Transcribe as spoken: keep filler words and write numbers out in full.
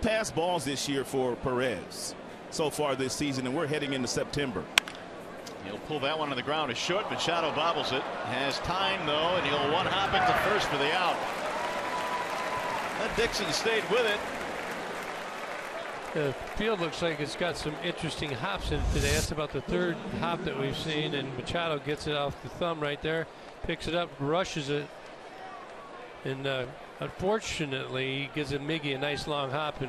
pass balls this year for Perez so far this season, and we're heading into September. He'll pull that one on the ground. It's short. Machado bobbles it. Has time, though, and he'll one hop it to first for the out. That Dixon stayed with it. The field looks like it's got some interesting hops in it today. That's about the third hop that we've seen, and Machado gets it off the thumb right there, picks it up, rushes it, and uh, unfortunately gives a Miggy a nice long hop. And